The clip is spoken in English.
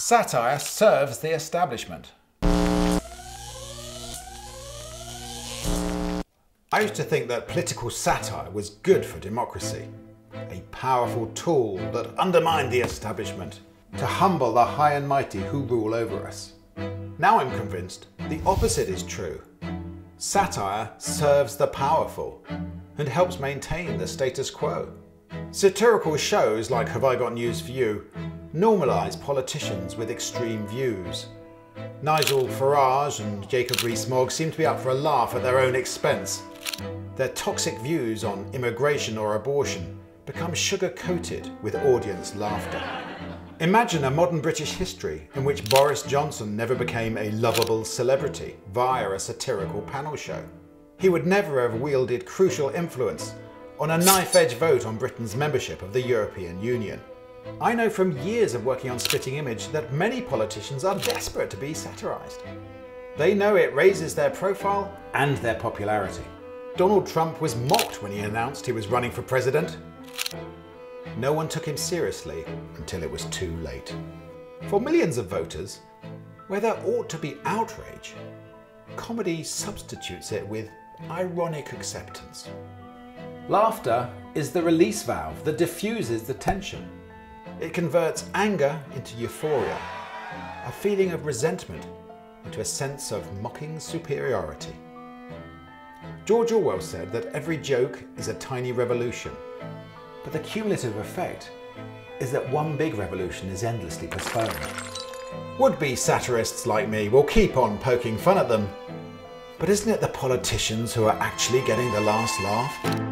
Satire serves the establishment. I used to think that political satire was good for democracy, a powerful tool that undermined the establishment to humble the high and mighty who rule over us. Now I'm convinced the opposite is true. Satire serves the powerful and helps maintain the status quo. Satirical shows like Have I Got News For You normalise politicians with extreme views. Nigel Farage and Jacob Rees-Mogg seem to be up for a laugh at their own expense. Their toxic views on immigration or abortion become sugar-coated with audience laughter. Imagine a modern British history in which Boris Johnson never became a lovable celebrity via a satirical panel show. He would never have wielded crucial influence on a knife-edge vote on Britain's membership of the European Union. I know from years of working on Spitting Image that many politicians are desperate to be satirised. They know it raises their profile and their popularity. Donald Trump was mocked when he announced he was running for president. No one took him seriously until it was too late. For millions of voters, where there ought to be outrage, comedy substitutes it with ironic acceptance. Laughter is the release valve that diffuses the tension. It converts anger into euphoria, a feeling of resentment into a sense of mocking superiority. George Orwell said that every joke is a tiny revolution, but the cumulative effect is that one big revolution is endlessly postponed. Would-be satirists like me will keep on poking fun at them, but isn't it the politicians who are actually getting the last laugh?